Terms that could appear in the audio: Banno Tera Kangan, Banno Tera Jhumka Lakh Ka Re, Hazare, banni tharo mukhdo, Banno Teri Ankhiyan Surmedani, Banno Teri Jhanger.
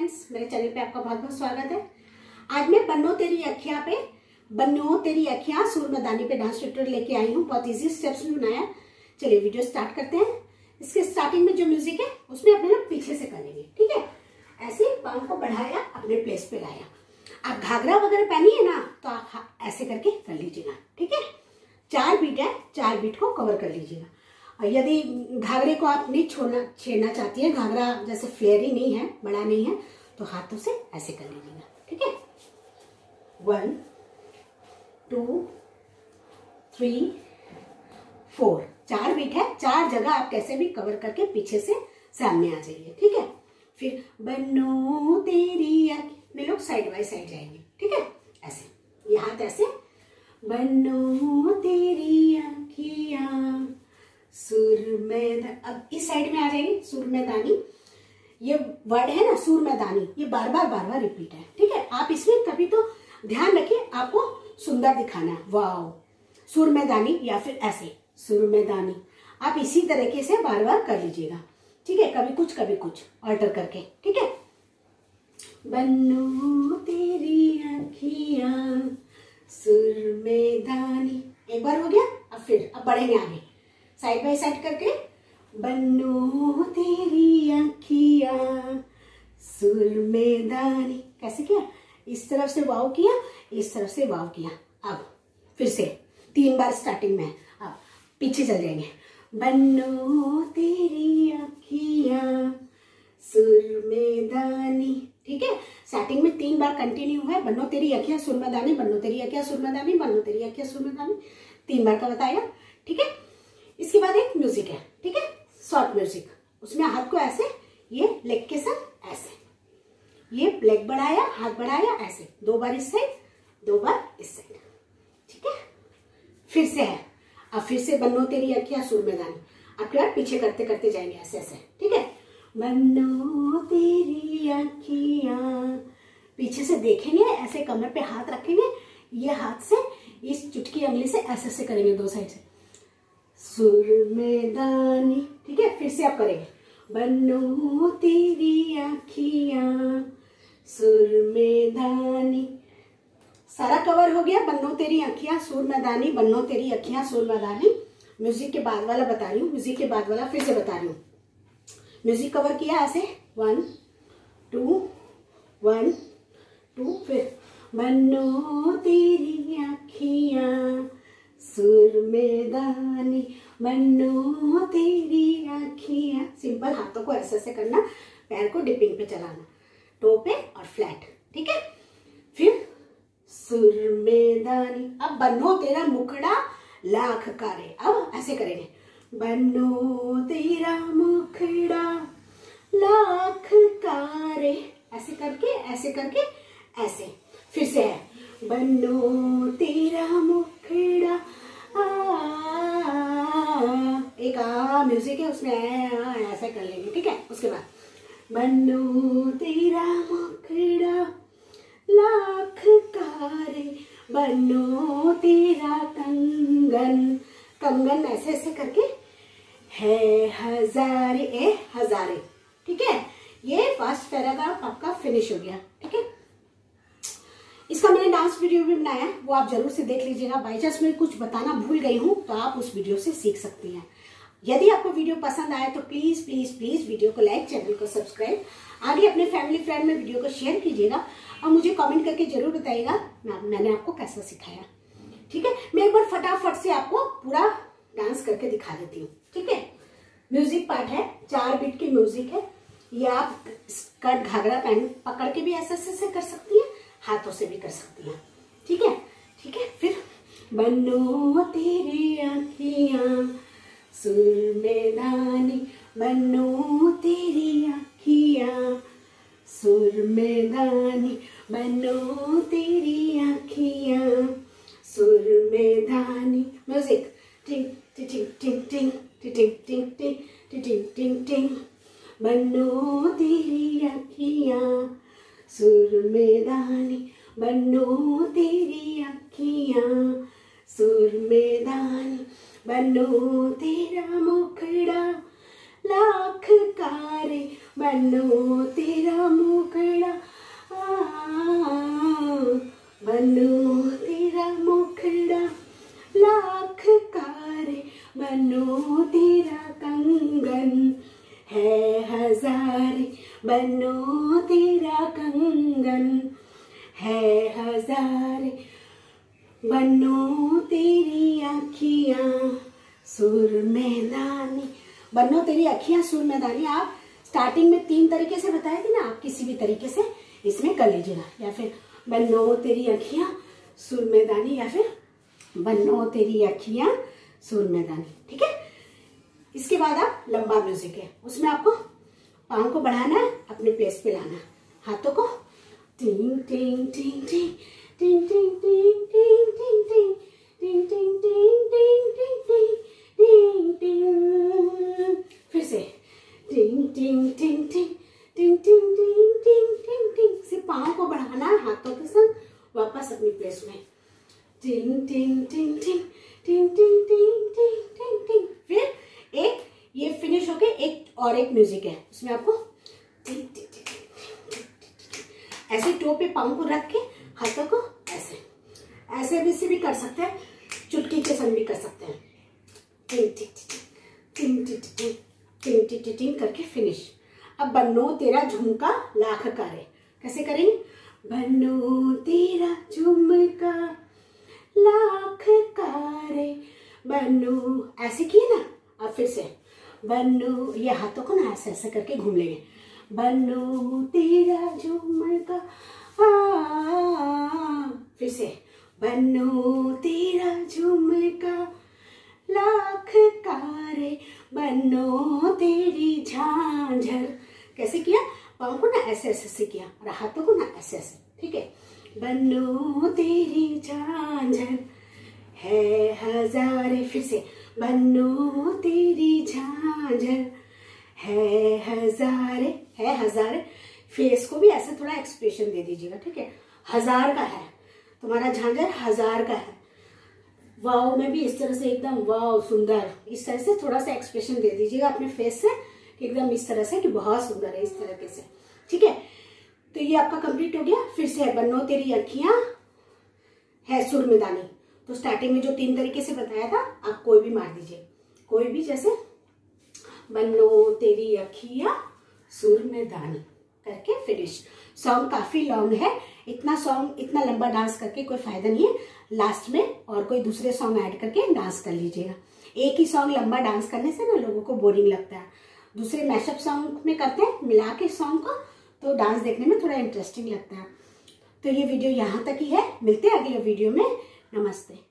Friends, मेरे channel पे आपका बहुत बहुत स्वागत है। आज मैं बन्नो तेरी अंखियां सुरमदानी पे डांस ट्यूटोरियल लेके आई हूँ। बहुत इजी स्टेप्स में बनाया। चलिए वीडियो स्टार्ट करते हैं। इसके स्टार्टिंग में जो म्यूजिक है उसमें अपने लोग पीछे से करेंगे, ठीक है। ऐसे पाँव को बढ़ाया, अपने प्लेस पे लाया। आप घाघरा वगैरह पहनिए ना तो आप ऐसे करके कर लीजिएगा, ठीक है। 4 बीट है, 4 बीट को कवर कर लीजिएगा। यदि घाघरे को आप नहीं छेड़ना चाहती है, घाघरा जैसे फ्लेयर ही नहीं है, बड़ा नहीं है, तो हाथों से ऐसे कर लीजिएगा, ठीक है। 1 2 3 4 4 बीट है। 4 जगह आप कैसे भी कवर करके पीछे से सामने आ जाइए, ठीक है। फिर बन्नो तेरी अंखियां, लोग साइड बाय साइड जाएंगे, ठीक है। ऐसे ये हाथ ऐसे, बन्नो तेरी अंखियां सुरमैदानी। अब इस साइड में आ जाएंगे। सुरमैदानी ये वर्ड है ना, सुरमैदानी, ये बार बार रिपीट है, ठीक है। आप इसमें कभी तो ध्यान रखिए, आपको सुंदर दिखाना है। वाओ सुरमैदानी, या फिर ऐसे सुरमैदानी, आप इसी तरीके से बार कर लीजिएगा, ठीक है। कभी कुछ ऑल्टर करके, ठीक है। बन्नो तेरी आँखियां सुरमैदानी, एक बार हो गया। अब फिर अब बढ़ेंगे आगे, साइड बाय साइड करके। बन्नो तेरी अंखियां सुरमैदानी, कैसे किया? इस तरफ से वाव किया, इस तरफ से वाव किया। अब फिर से 3 बार स्टार्टिंग में। अब पीछे चल जाएंगे। बन्नो तेरी अंखियां सुरमैदानी, ठीक है। स्टार्टिंग में 3 बार कंटिन्यू है। बन्नो तेरी अंखियां सुरमैदानी, बन्नो तेरी अंखियां सुरमैदानी, बन्नो तेरी अंखियां सुरमैदानी, 3 बार का बताया, ठीक है। इसके बाद एक म्यूजिक है, ठीक है, शॉर्ट म्यूजिक। उसमें हाथ को ऐसे, ये लेग के साथ ऐसे, ये लेग बढ़ाया, हाथ बढ़ाया, ऐसे 2 बार इस साइड, 2 बार इस साइड, ठीक है। फिर से है। अब फिर से बन्नो तेरी अंखियां सुरमैदानी। आपके बाद पीछे करते करते जाएंगे, ऐसे ऐसे, ठीक है। बन्नो तेरी अंखियां, पीछे से देखेंगे, ऐसे कमर पे हाथ रखेंगे, ये हाथ से इस चुटकी अंगली से ऐसे ऐसे करेंगे, 2 साइड से, सुरमैदानी, ठीक है। फिर से आप करेंगे। बन्नो तेरी आँखियां सुरमैदानी। सारा कवर हो गया। बन्नो तेरी आँखियां सुरमैदानी, बन्नो तेरी आँखियां सुरमैदानी। म्यूजिक के बाद वाला बता रही हूँ, म्यूजिक के बाद वाला फिर से बता रही हूँ। म्यूजिक कवर किया ऐसे, 1 2 1 2। फिर बन्नो तेरी आँखियां सुरमैदानी, बन्नो तेरी आँखियां। सिंपल हाथों को ऐसे ऐसे करना, पैर को डिपिंग पे चलाना, टो पे और फ्लैट, ठीक है। फिर सुरमैदानी। अब बन्नो तेरा मुखड़ा लाख का रे। अब ऐसे करेंगे। बन्नो तेरा मुखड़ा लाख का रे, ऐसे करके, ऐसे करके, ऐसे। फिर से है। बन्नो तेरा मुखड़ा एक म्यूजिक है, उसमें ऐसा कर लेंगे, ठीक है। उसके बाद बन्नो तेरा मुखड़ा लाख का रे, बन्नो तेरा कंगन। कंगन ऐसे ऐसे करके है हजारे, ए हजारे, ठीक है। ये फर्स्ट पैराग्राफ आपका फिनिश हो गया, ठीक है। इसका मैंने डांस वीडियो भी बनाया है, वो आप जरूर से देख लीजिएगा। बाई चांस में कुछ बताना भूल गई हूँ तो आप उस वीडियो से सीख सकती हैं। यदि आपको वीडियो पसंद आए तो प्लीज प्लीज प्लीज वीडियो को लाइक, चैनल को सब्सक्राइब, आगे अपने फैमिली फ्रेंड में वीडियो को शेयर कीजिएगा और मुझे कमेंट करके जरूर बताइएगा मैंने आपको कैसा सिखाया, ठीक है। मैं एक बार फटाफट से आपको पूरा डांस करके दिखा देती हूँ, ठीक है। म्यूजिक पार्ट है, 4 बीट की म्यूजिक है। ये आप स्कर्ट घाघरा पहन पकड़ के भी ऐसे ऐसे कर सकती हैं, हाथों से भी कर सकती हैं, ठीक है, ठीक है। फिर बन्नो तेरी आँखियां सुरमैदानी, बन्नो तेरी आँखियां सुरमैदानी, बन्नो तेरी आँखियां सुरमैदानी। म्यूजिक टिंग टिंग टिंग टिंग टिंग टिंग टिंग टिंग टिंग। बन्नो तेरी आँखियां सुरमैदानी, बन्नो तेरी आँखियां सुरमैदानी, बन्नो तेरा मुखड़ा लाख का रे, बन्नो तेरा मुखड़ा बनो तेरा कंगन है हजार, बनो तेरी आँखियाँ सुरमैदानी। बनो तेरी आँखियाँ सुरमैदानी आप स्टार्टिंग में 3 तरीके से बताए थे ना, आप किसी भी तरीके से इसमें कर लीजिएगा, या फिर बनो तेरी आँखियाँ सुरमैदानी या फिर बनो तेरी आँखियाँ सुरमैदानी। ठीक है, इसके बाद आप लंबा म्यूजिक है, उसमें आपको पाँव को बढ़ाना है, अपने पेस पे लाना, हाथों को टिंग टिंग टिंग टिंग टिंग टिंग टिंग टिंग टिंग टिंग टिंग टिंग टिंग टिंग टिंग टिंग, फिर से टिंग टिंग टिंग टिंग टिंग टिंग टिंग टिंग टिंग से पाँव को बढ़ाना है, हाथों के संग वापस अपनी प्लेस में टिंग टिंग टिंग टिंग टिंग टिंग टिंग टिंग टिंग। फिर एक ये फिनिश होके एक और एक म्यूजिक है, उसमें आपको ऐसे टो पे पाँव को रख के हाथों को ऐसे ऐसे भी से भी कर सकते हैं, चुटकी के संग भी कर सकते हैं, टिंग टिंग टिंग करके फिनिश। अब बन्नो तेरा झुमका लाख का रे कैसे करेंगे, बन्नो तेरा झुमका लाख का रे बन्नो, ऐसे किए ना। अब फिर से बन्नो, ये हाथों को ना ऐसे ऐसे करके घूम लेंगे, बन्नो तेरा झुमका, फिर से बन्नो तेरा झुमका लाख का रे बन्नो तेरी झांझर, कैसे किया, पाँव को ना ऐसे ऐसे से किया और हाथों को ना ऐसे ऐसे, ठीक है, बन्नो तेरी झांझर है हजारे, फिर से बन्नो तेरी झांझर है हजारे, है हजारे। फेस को भी ऐसे थोड़ा एक्सप्रेशन दे दीजिएगा, ठीक है, हजार का है तुम्हारा झांझर, हजार का है, वाव में भी इस तरह से एकदम वाव सुंदर, इस तरह से थोड़ा सा एक्सप्रेशन दे दीजिएगा अपने फेस से, एकदम इस तरह से कि बहुत सुंदर है, इस तरीके से। ठीक है, तो ये आपका कंप्लीट हो गया। फिर से बन्नो तेरी आँखियाँ है सुरमैदानी, तो स्टार्टिंग में जो 3 तरीके से बताया था आप कोई भी मार दीजिए, कोई भी, जैसे बन्नो तेरी आँखियाँ सुरमैदानी करके फिनिश। सॉन्ग काफ़ी लॉन्ग है, इतना सॉन्ग इतना लंबा डांस करके कोई फायदा नहीं है, लास्ट में और कोई दूसरे सॉन्ग ऐड करके डांस कर लीजिएगा। एक ही सॉन्ग लंबा डांस करने से ना लोगों को बोरिंग लगता है, दूसरे मैशअप सॉन्ग में करते हैं मिला के सॉन्ग को, तो डांस देखने में थोड़ा इंटरेस्टिंग लगता है। तो ये वीडियो यहाँ तक ही है, मिलते हैं अगले वीडियो में, नमस्ते।